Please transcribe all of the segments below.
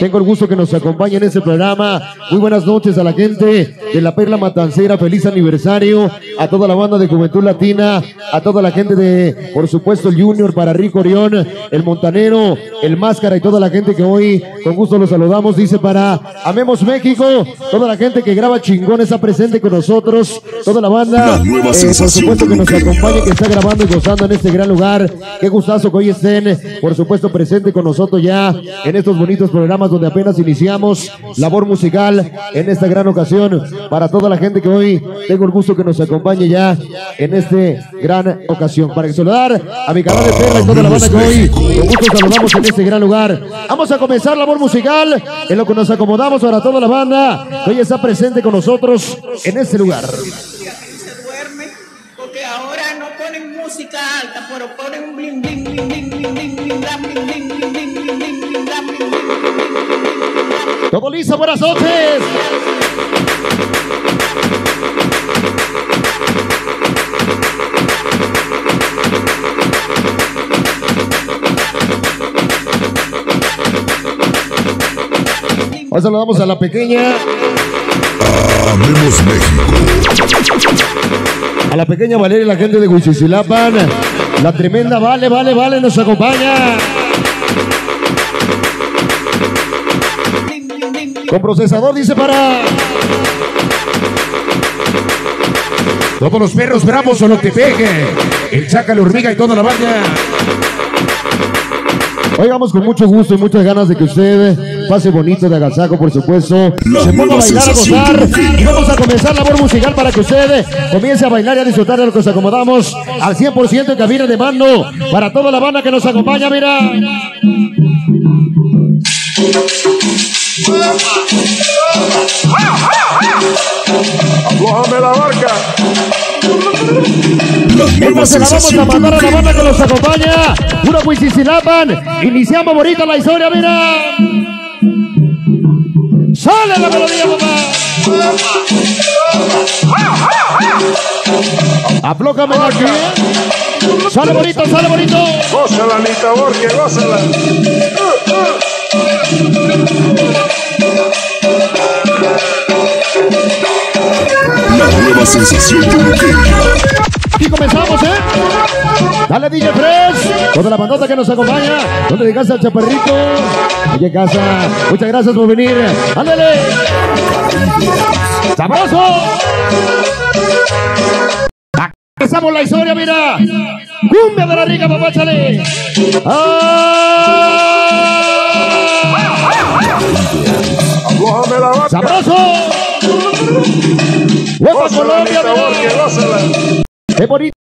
Tengo el gusto que nos acompañe en este programa. Muy buenas noches a la gente de la Perla Matancera, feliz aniversario a toda la banda de Juventud Latina, a toda la gente de, por supuesto, el Junior para Rico Orión, el Montanero, el Máscara y toda la gente que hoy con gusto los saludamos, dice para Amemos México, toda la gente que graba chingón está presente con nosotros, toda la banda, por supuesto que nos acompañe, que está grabando y gozando en este gran lugar. Qué gustazo que hoy estén, por supuesto, presente con nosotros ya en estos bonitos programas donde apenas iniciamos labor musical en esta gran ocasión para toda la gente que hoy tengo el gusto que nos acompañe ya en esta gran ocasión. Para saludar a mi canal de Perla y toda la banda que hoy con gusto saludamos en este gran lugar. Vamos a comenzar labor musical en lo que nos acomodamos para toda la banda que hoy está presente con nosotros en este lugar. Se duerme porque ahora no ponen música alta, pero ponen bling bling bling bling bling bling bling bling bling bling bling bling. Todo listo, buenas noches. Hoy saludamos a la pequeña. Amemos México. A la pequeña Valeria y la gente de Huichichilapan. La tremenda Vale, Vale, Vale nos acompaña. Con procesador dice para todos los perros bravos o lo que pegue, el Chaca, la Hormiga y toda la banda. Hoy vamos con mucho gusto y muchas ganas de que usted pase bonito de agasajo, por supuesto. Se ponga a bailar, a gozar. Y vamos a comenzar la labor musical para que usted comience a bailar y a disfrutar de lo que nos acomodamos al 100% en cabina de mando para toda la banda que nos acompaña. Mira. Aflójame la barca. Esta se la vamos a mandar a la banda que nos acompaña. Puro Huichichilapan. Iniciamos bonita la historia, mira. Sale la melodía, papá. Aflójame la que. Sale bonito, sale bonito. Gózala, Anita Borja, gózala. La nueva sensación peluqueña. Y comenzamos, ¿eh? Dale, DJ Fresh. Toda la bandota que nos acompaña. ¿Dónde llegas al chaparrito? Oye, casa. Muchas gracias por venir. Ándale. ¡Sabroso! Empezamos la historia, mira. Cumbia de la rica, papá, chale. ¡Ah! ¡Sabroso! ¡Huevo Colombia! ¡Qué bonito!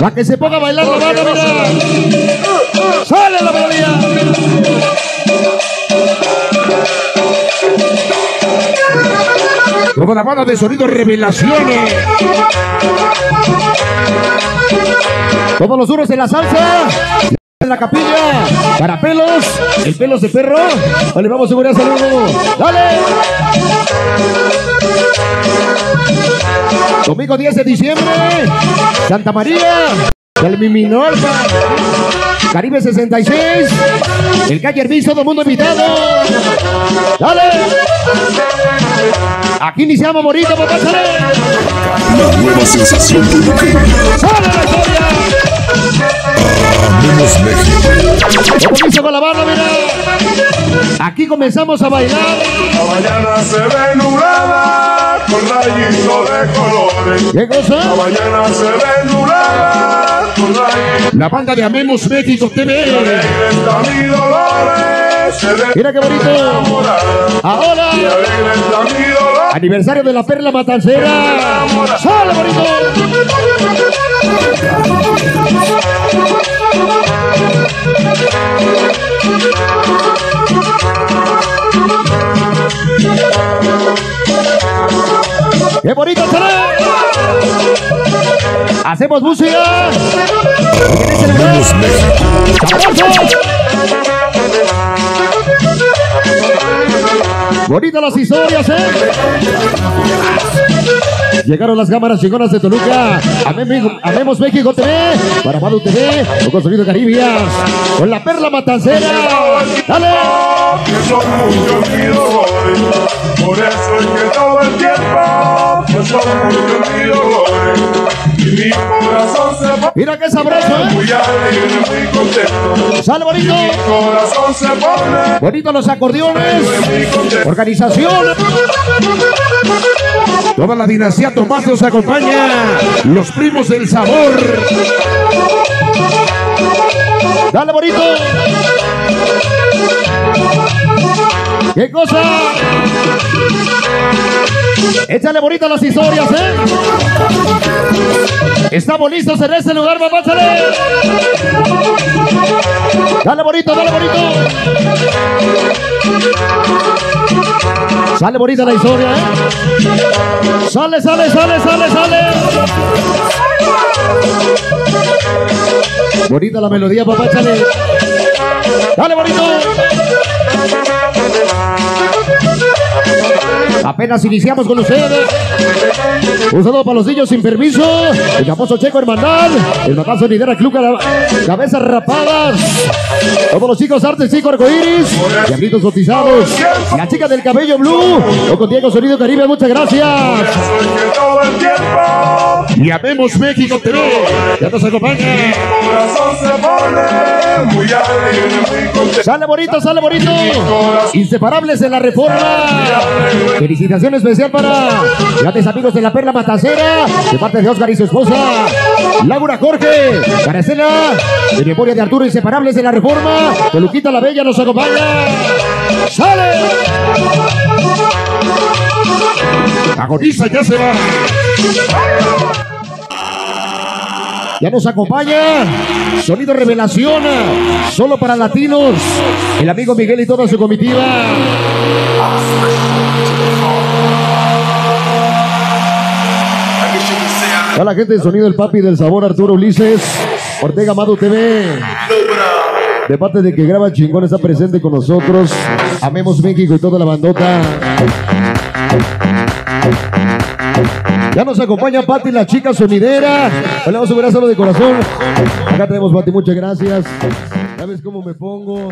¡Para que se ponga a bailar la mano, mira! ¡Sale la melodía! Toda la banda de Sonido Revelaciones. Todos los duros en la salsa. En la capilla, para pelos, el pelos de perro, vale, vamos a seguridad, saludo, dale. Domingo 10 de diciembre, Santa María, el Miminor, Caribe 66, el Calle Hermis, todo mundo invitado, dale. Aquí iniciamos, morito, por pasaré. La nueva sensación. ¡Sale la historia! Con la barra, mira. Aquí comenzamos a bailar. La mañana se ve nublada con rayitos de colores. ¿Qué cosa? La mañana se ve nublada con rayitos. La banda de Amemos México TV. Mira qué bonito. Ahora. Aniversario de la Perla Matancera. ¡Sale bonito! ¡Qué bonito será! ¡Hacemos música! ¡Bonitas las historias, eh! Llegaron las cámaras chingonas de Toluca. Amemos México TV, Paramado TV, con Sonido Caribeans, con la Perla Matancera. ¡Dale! Son muchos seguidores, por eso es que todo el tiempo pues son muchos seguidores y mi corazón se pone. Mira qué sabroso, ¿eh? Muy alegre, muy contento. Sale bonito. Y mi corazón se pone. Bonito los acordeones. Organización. Toda la dinastía Tomás nos acompaña. Los primos del sabor. Dale bonito. ¡Qué cosa! Échale bonita las historias, ¿eh? Estamos listos en este lugar, papá, échale. Dale bonito, dale bonito. Sale bonita la historia, ¿eh? Sale, sale, sale, sale, sale. Bonita la melodía, papá, échale. Dale bonito. Apenas iniciamos con ustedes. Un saludo para los niños sin permiso. El famoso Checo Hermandal. El Papazo Nidera Club Cabezas Rapadas. Todos los chicos artísticos Arcoiris. Diablitos Otizados. La chica del cabello blue. O con Diego Sonido Caribe. Muchas gracias. Y amemos México TV. Ya nos acompaña. Sale bonito, sale bonito. Inseparables de la reforma. Felicitación especial para grandes amigos de la Perla Matacera, de parte de Oscar y su esposa, Laura Jorge, Garacena, de memoria de Arturo, Inseparables de la reforma. Peluquita la Bella nos acompaña. ¡Sale! Agoniza, ya se va. Ya nos acompaña Sonido Revelación, solo para latinos, el amigo Miguel y toda su comitiva. A la gente de Sonido el Papi del Sabor, Arturo Ulises, Ortega Amado TV. De parte de que graba chingón está presente con nosotros. Amemos México y toda la bandota. Ya nos acompaña Pati, la chica sonidera. Le damos un abrazo de corazón. Acá tenemos Pati, muchas gracias. ¿Sabes cómo me pongo?